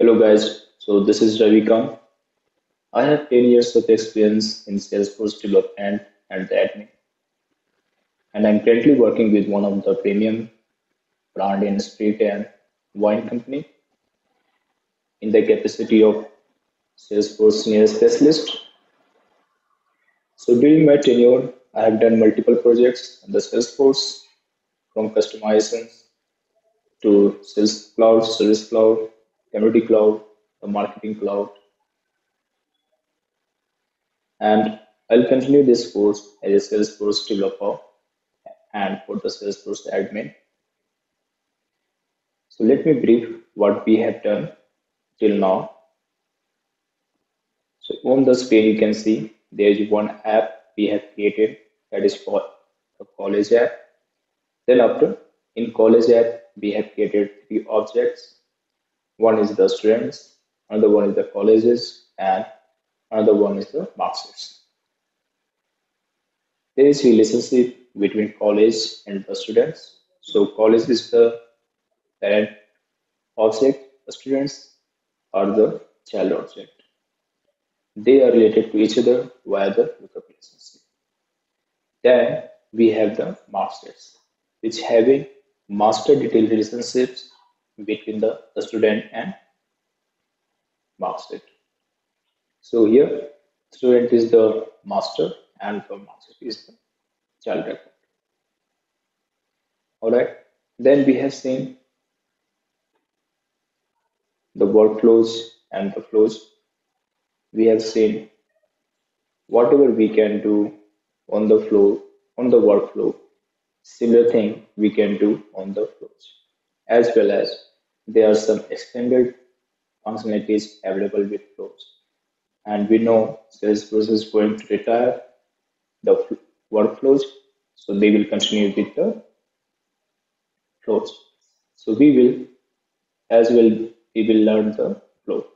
Hello guys, so this is Ravi Khan. I have 10 years of experience in Salesforce development and the admin, and I'm currently working with one of the premium brand in street and wine company in the capacity of Salesforce Senior Specialist. So during my tenure, I have done multiple projects on the Salesforce, from customizations to Sales Cloud, Service Cloud, Community Cloud, the Marketing Cloud, and I'll continue this course as a Salesforce developer and for the Salesforce admin. So let me brief what we have done till now. So on the screen you can see there is one app we have created, that is for the college app. Then after, in college app we have created three objects. One is the students, another one is the colleges, and another one is the marks. There is a relationship between college and the students. So college is the parent object, the students are the child object. They are related to each other via the lookup relationship. Then we have the masters, which have a master detail relationships between the student and mark set. So here student is the master and the mark set is the child record. Alright, then we have seen the workflows and the flows. We have seen whatever we can do on the flow, on the workflow, similar thing we can do on the flows, as well as there are some extended functionalities available with flows. And we know Salesforce is going to retire the workflows, so they will continue with the flows. So we will learn the flow.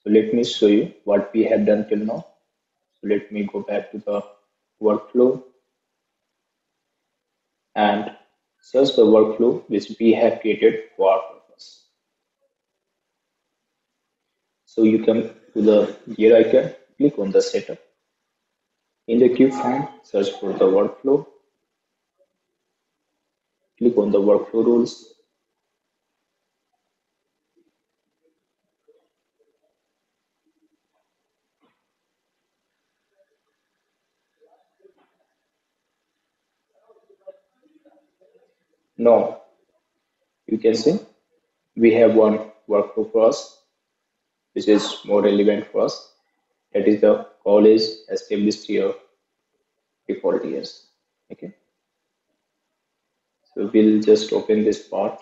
So let me show you what we have done till now. So let me go back to the workflow and search the workflow which we have created for our purpose. So you come to the gear icon, click on the setup. In the cube find, search for the workflow. Click on the workflow rules. Now you can see we have one workflow for us, which is more relevant for us. That is the college established year default years. Okay. So we'll just open this part,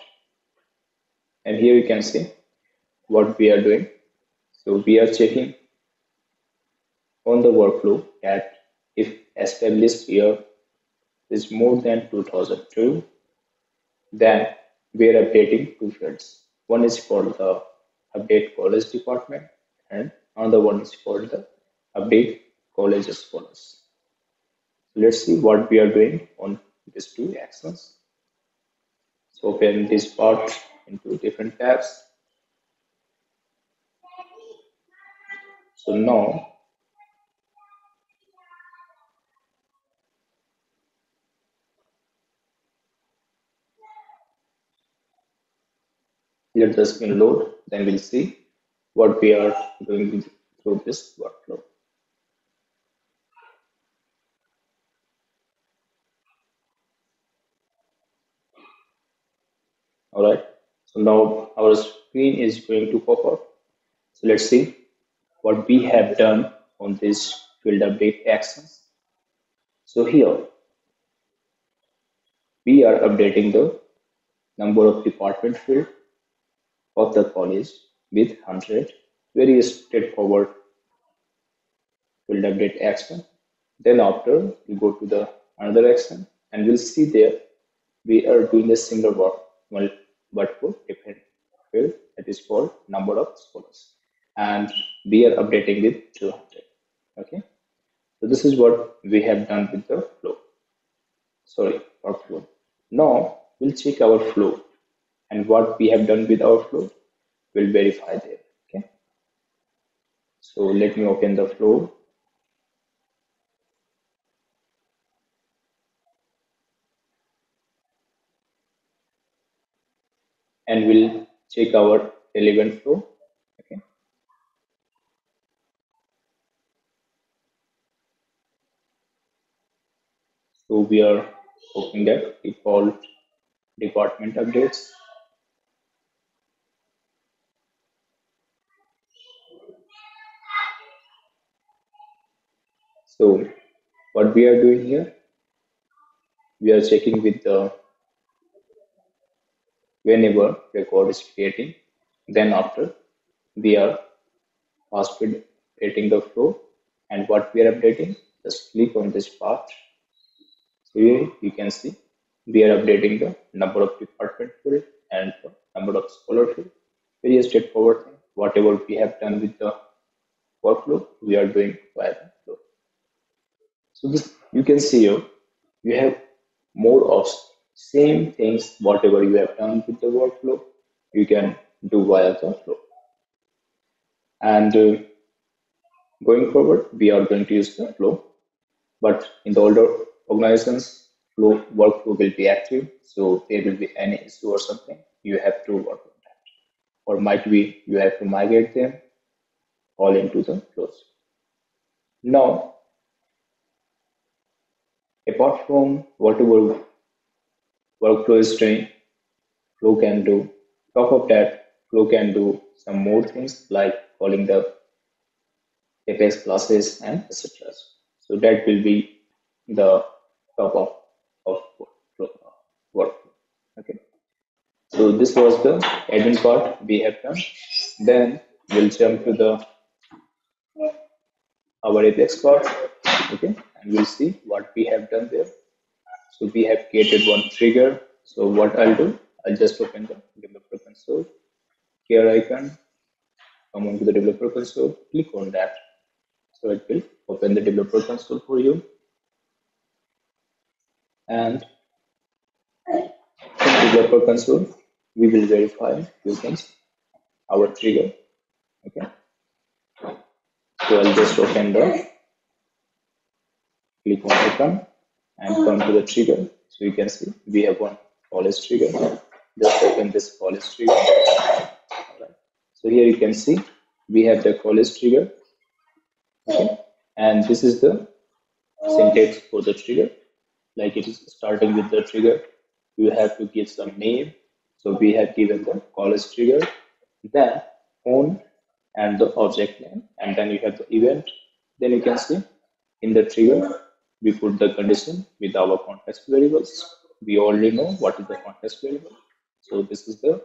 and here you can see what we are doing. So we are checking on the workflow that if established year is more than 2002. Then we are updating two fields. One is called the update college department, and another one is called the update college scholars. So let's see what we are doing on these two actions. So open this part into different tabs. So now let the screen load, then we'll see what we are doing through this workflow. Alright, so now our screen is going to pop up. So let's see what we have done on this field update actions. So here we are updating the number of department field of the college with 100, very straightforward field update action. Then after we go to the another action, and we'll see there we are doing a single work, well, but for different field, that is called number of scholars, and we are updating with 200. Okay, so this is what we have done with the flow. Sorry, workflow. Now we'll check our flow. And what we have done with our flow will verify there. So let me open the flow. And we'll check our relevant flow. Okay. So we are hoping that default department updates. So what we are doing here, we are checking with the whenever record is creating, then after we are fast updating the flow. And what we are updating, just click on this path. So here you can see we are updating the number of department field and the number of scholar field. Very straightforward thing. Whatever we have done with the workflow, we are doing via the flow. So this you can see here, you have more of same things. Whatever you have done with the workflow, you can do via the flow. And going forward, we are going to use the flow, but in the older organizations, flow workflow will be active. So there will be any issue or something, you have to work on that, or might be you have to migrate them all into the flows. Now, apart from whatever workflow is doing, flow can do. Top of that, flow can do some more things like calling the Apex classes and etc. So that will be the top of workflow. Okay. So this was the admin part we have done. Then we'll jump to the our Apex part. Okay, and we'll see what we have done there. So we have created one trigger. So what I'll do, I'll just open the developer console. Here icon, come on to the developer console, click on that. So it will open the developer console for you. And in the developer console, we will verify few things, our trigger. Okay. So I'll just open the click on icon and come to the trigger. So you can see we have one policy trigger. Just open this policy trigger. Right. So here you can see we have the policy trigger. Okay. And this is the syntax for the trigger. Like it is starting with the trigger, you have to give some name. So we have given the policy trigger, then on and the object name, and then you have the event. Then you can see in the trigger, we put the condition with our context variables. We already know what is the context variable. So this is the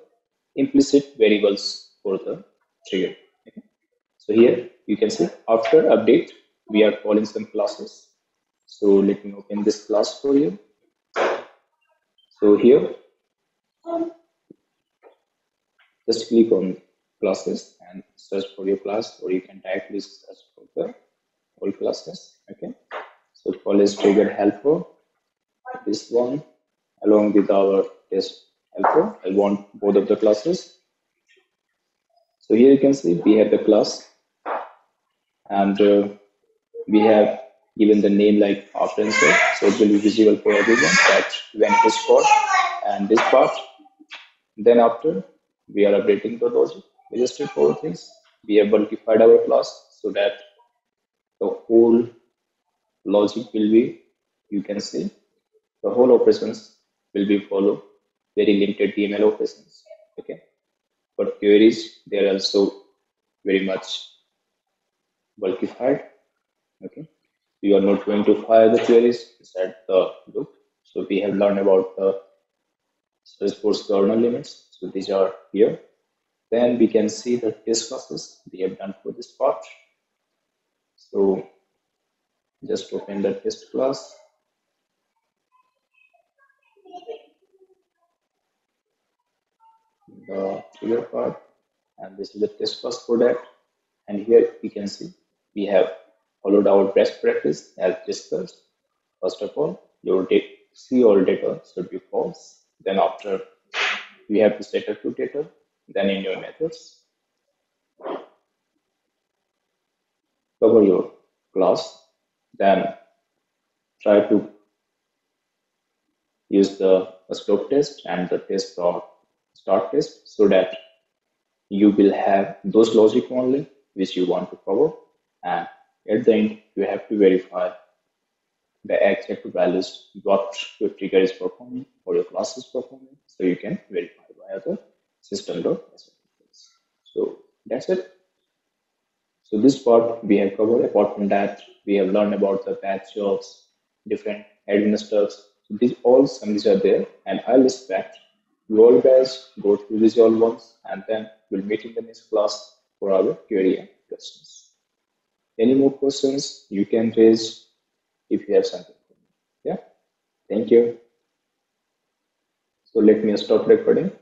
implicit variables for the trigger. Okay. So here you can see after update, we are calling some classes. So let me open this class for you. So here, just click on classes and search for your class, or you can directly search for the whole classes. Okay. So policy trigger helper, this one, along with our test helper. I want both of the classes. So here you can see we have the class, and we have given the name like after insert. So it will be visible for everyone that when it is called, and this part. Then after, we are updating the logic. We just did four things. We have bulkified our class so that the whole logic will be, you can see the whole operations will be follow very limited DML operations. Okay, but queries, they are also very much bulkified. Okay, you are not going to fire the queries inside the loop. So we have learned about the Salesforce kernel limits. So these are here. Then we can see the test classes we have done for this part. So just open the test class. The trigger part, and this is the test class for that. And here you can see we have followed our best practice as discussed. First of all, your see all data should be false. Then after, we have to set up to data. Then in your methods, cover your class, then try to use the slope test and the test or start test so that you will have those logic only which you want to cover, and at the end you have to verify the exact values what your trigger is performing or your class is performing, so you can verify via the system.assertInstance. So that's it. So this part we have covered. Apart from that, we have learned about the batch jobs, different admin steps. So these all summaries are there, and I'll expect you all guys go through these all once, and then we'll meet in the next class for our query and questions. Any more questions you can raise if you have something. Yeah, thank you. So let me stop recording.